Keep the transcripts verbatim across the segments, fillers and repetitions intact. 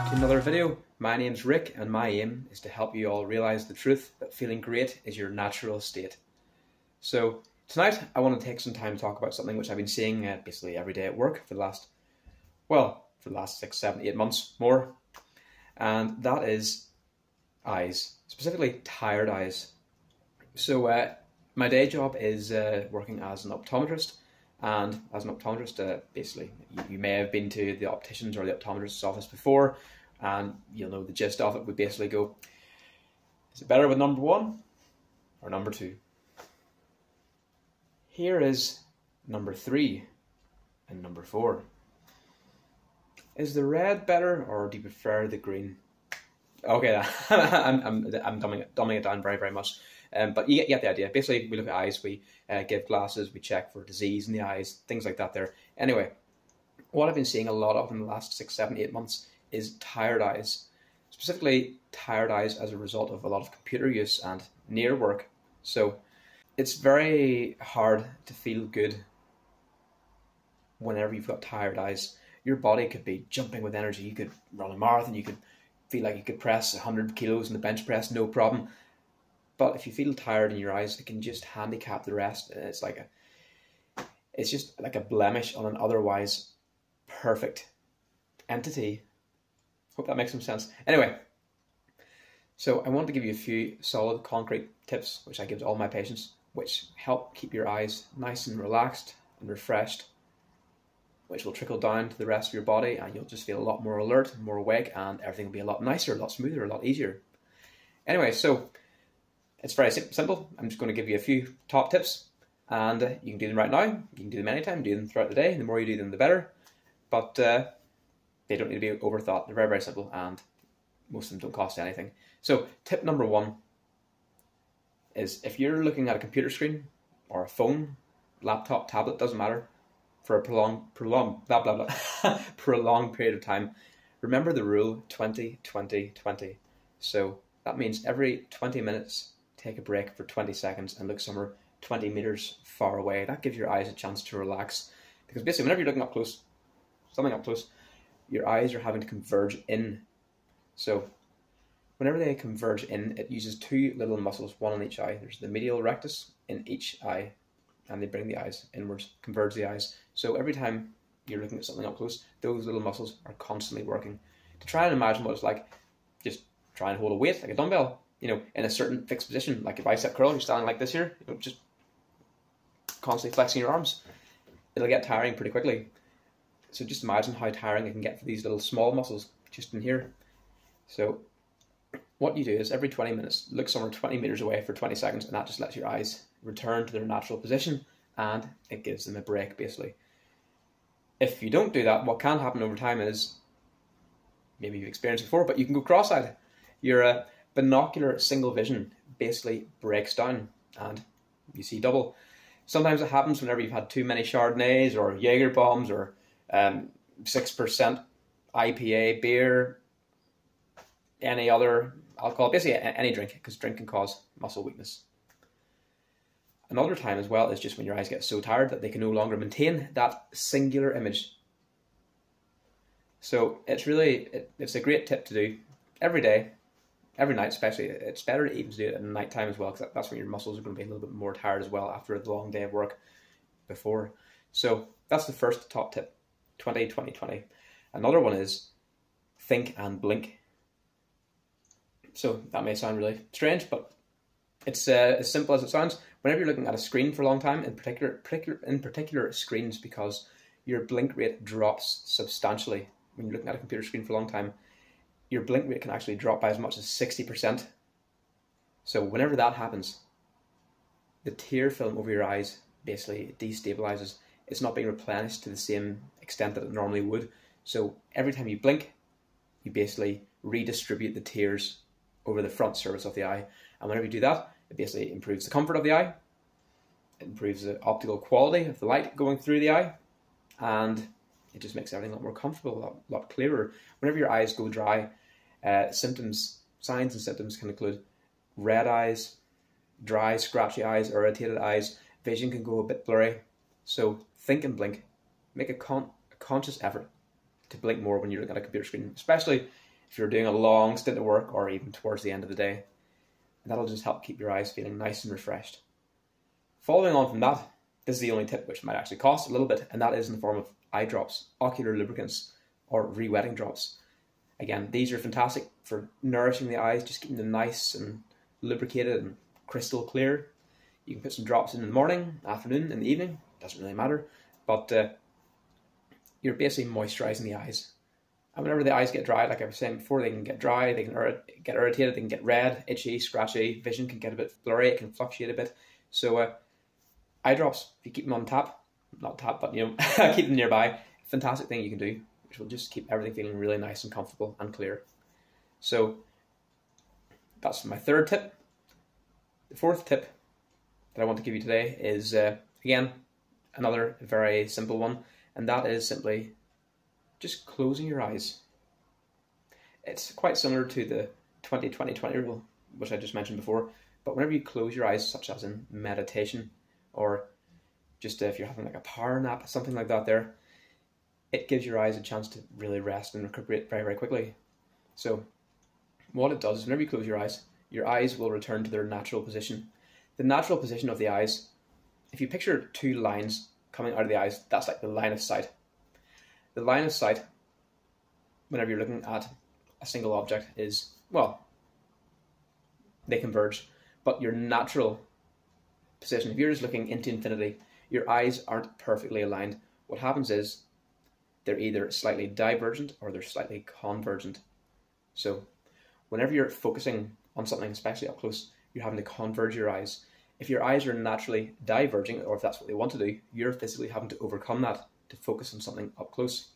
back to another video. My name's Rick and my aim is to help you all realise the truth that feeling great is your natural state. So tonight I want to take some time to talk about something which I've been seeing uh, basically every day at work for the last, well, for the last six, seven, eight months more. And that is eyes, specifically tired eyes. So uh, my day job is uh, working as an optometrist. And as an optometrist, uh, basically, you, you may have been to the optician's or the optometrist's office before, and you'll know the gist of it would basically go, is it better with number one or number two? Here is number three and number four. Is the red better or do you prefer the green? Okay, I'm, I'm, I'm dumbing it, dumbing it down very, very much. Um, but you get, you get the idea. Basically, we look at eyes, we uh, give glasses, we check for disease in the eyes, things like that there. Anyway, what I've been seeing a lot of in the last six, seven, eight months is tired eyes. Specifically, tired eyes as a result of a lot of computer use and near work. So, it's very hard to feel good whenever you've got tired eyes. Your body could be jumping with energy. You could run a marathon. You could feel like you could press one hundred kilos in the bench press, no problem. But if you feel tired in your eyes, it can just handicap the rest. It's like a, it's just like a blemish on an otherwise perfect entity. Hope that makes some sense. Anyway, so I want to give you a few solid, concrete tips, which I give to all my patients, which help keep your eyes nice and relaxed and refreshed, which will trickle down to the rest of your body, and you'll just feel a lot more alert, more awake, and everything will be a lot nicer, a lot smoother, a lot easier. Anyway, so it's very simple. I'm just going to give you a few top tips, and you can do them right now. You can do them anytime, do them throughout the day. The more you do them, the better. But uh, they don't need to be overthought. They're very, very simple, and most of them don't cost anything. So tip number one is if you're looking at a computer screen or a phone, laptop, tablet, doesn't matter, for a prolonged, prolonged, blah, blah, blah, prolonged period of time, remember the rule twenty, twenty, twenty. So that means every twenty minutes, take a break for twenty seconds and look somewhere twenty meters far away. That gives your eyes a chance to relax. Because basically, whenever you're looking up close, something up close, your eyes are having to converge in. So whenever they converge in, it uses two little muscles, one on each eye. There's the medial rectus in each eye, and they bring the eyes inwards, converge the eyes. So every time you're looking at something up close, those little muscles are constantly working. To try and imagine what it's like, just try and hold a weight, like a dumbbell, you know, in a certain fixed position, like a bicep curl, you're standing like this here, you know, just constantly flexing your arms. It'll get tiring pretty quickly. So just imagine how tiring it can get for these little small muscles just in here. So what you do is every twenty minutes, look somewhere twenty meters away for twenty seconds, and that just lets your eyes return to their natural position, and it gives them a break, basically. If you don't do that, what can happen over time is, maybe you've experienced before, but you can go cross-eyed. Your uh, binocular single vision basically breaks down, and you see double. Sometimes it happens whenever you've had too many Chardonnays, or Jaeger bombs, or um, six percent I P A beer, any other alcohol, basically any drink, because drink can cause muscle weakness. Another time as well is just when your eyes get so tired that they can no longer maintain that singular image. So it's really, it, it's a great tip to do every day, every night especially. It's better to even do it at night time as well, because that's when your muscles are going to be a little bit more tired as well after a long day of work before. So that's the first top tip, twenty, twenty, twenty. Another one is think and blink. So that may sound really strange, but it's uh, as simple as it sounds. Whenever you're looking at a screen for a long time, in particular, particular, in particular screens, because your blink rate drops substantially. When you're looking at a computer screen for a long time, your blink rate can actually drop by as much as sixty percent. So whenever that happens, the tear film over your eyes basically destabilizes. It's not being replenished to the same extent that it normally would. So every time you blink, you basically redistribute the tears over the front surface of the eye, and whenever you do that, it basically improves the comfort of the eye, it improves the optical quality of the light going through the eye, and it just makes everything a lot more comfortable, a lot, lot clearer. Whenever your eyes go dry, uh, symptoms, signs and symptoms can include red eyes, dry, scratchy eyes, irritated eyes, vision can go a bit blurry. So think and blink. Make a, con a conscious effort to blink more when you're looking at a computer screen, especially if you're doing a long stint of work or even towards the end of the day. And that'll just help keep your eyes feeling nice and refreshed. Following on from that, this is the only tip which might actually cost a little bit, and that is in the form of eye drops, ocular lubricants, or re-wetting drops. Again, these are fantastic for nourishing the eyes, just keeping them nice and lubricated and crystal clear. You can put some drops in the morning, afternoon, in the evening, doesn't really matter, but uh, you're basically moisturising the eyes. And whenever the eyes get dry, like I was saying before, they can get dry, they can ir get irritated, they can get red, itchy, scratchy, vision can get a bit blurry, it can fluctuate a bit. So uh, eye drops, if you keep them on tap, not tap, but you know, keep them nearby, fantastic thing you can do, which will just keep everything feeling really nice and comfortable and clear. So that's my third tip. The fourth tip that I want to give you today is, uh, again, another very simple one, and that is simply just closing your eyes. It's quite similar to the twenty twenty twenty rule, which I just mentioned before, but whenever you close your eyes, such as in meditation, or just if you're having like a power nap, something like that there, it gives your eyes a chance to really rest and recuperate very, very quickly. So what it does is whenever you close your eyes, your eyes will return to their natural position. The natural position of the eyes, if you picture two lines coming out of the eyes, that's like the line of sight. The line of sight, whenever you're looking at a single object, is, well, they converge, but your natural position, if you're just looking into infinity, your eyes aren't perfectly aligned. What happens is they're either slightly divergent or they're slightly convergent. So whenever you're focusing on something, especially up close, you're having to converge your eyes. If your eyes are naturally diverging, or if that's what they want to do, you're physically having to overcome that to focus on something up close.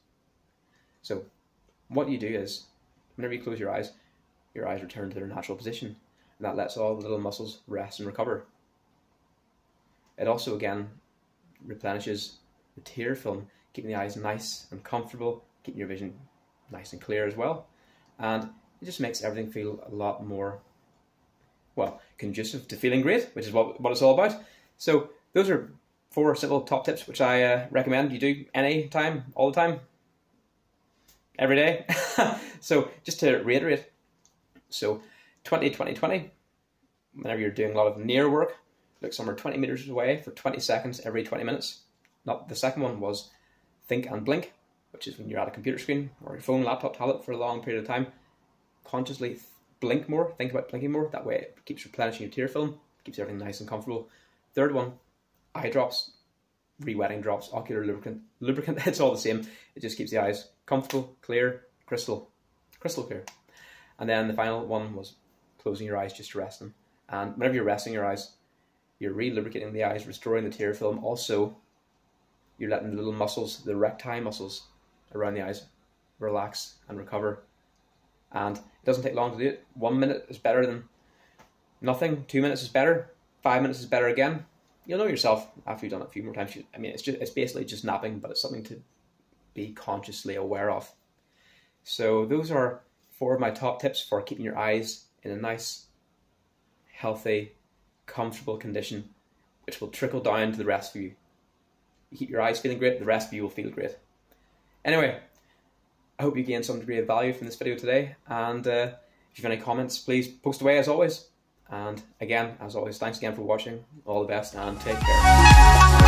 So what you do is, whenever you close your eyes, your eyes return to their natural position, and that lets all the little muscles rest and recover. It also, again, replenishes the tear film, keeping the eyes nice and comfortable, keeping your vision nice and clear as well. And it just makes everything feel a lot more, well, conducive to feeling great, which is what, what it's all about. So those are four simple top tips, which I uh, recommend you do any time, all the time, every day. So just to reiterate, so twenty twenty twenty, whenever you're doing a lot of near work, look somewhere twenty meters away for twenty seconds every twenty minutes. Not the second one was think and blink, which is when you're at a computer screen or your phone, laptop, tablet for a long period of time. Consciously blink more, think about blinking more. That way it keeps replenishing your tear film, keeps everything nice and comfortable. Third one, eye drops, re-wetting drops, ocular lubricant, lubricant, it's all the same. It just keeps the eyes comfortable, clear, crystal, crystal clear. And then the final one was closing your eyes just to rest them. And whenever you're resting your eyes, you're re-lubricating the eyes, restoring the tear film. Also, you're letting the little muscles, the recti muscles around the eyes, relax and recover. And it doesn't take long to do it. One minute is better than nothing. Two minutes is better. Five minutes is better again. You'll know yourself after you've done it a few more times. I mean, it's just, it's basically just napping, but it's something to be consciously aware of. So those are four of my top tips for keeping your eyes in a nice, healthy, comfortable condition, which will trickle down to the rest of you. You keep your eyes feeling great, the rest of you will feel great. Anyway, I hope you gained some degree of value from this video today, and uh, if you have any comments, please post away as always. And again, as always, thanks again for watching, all the best, and take care.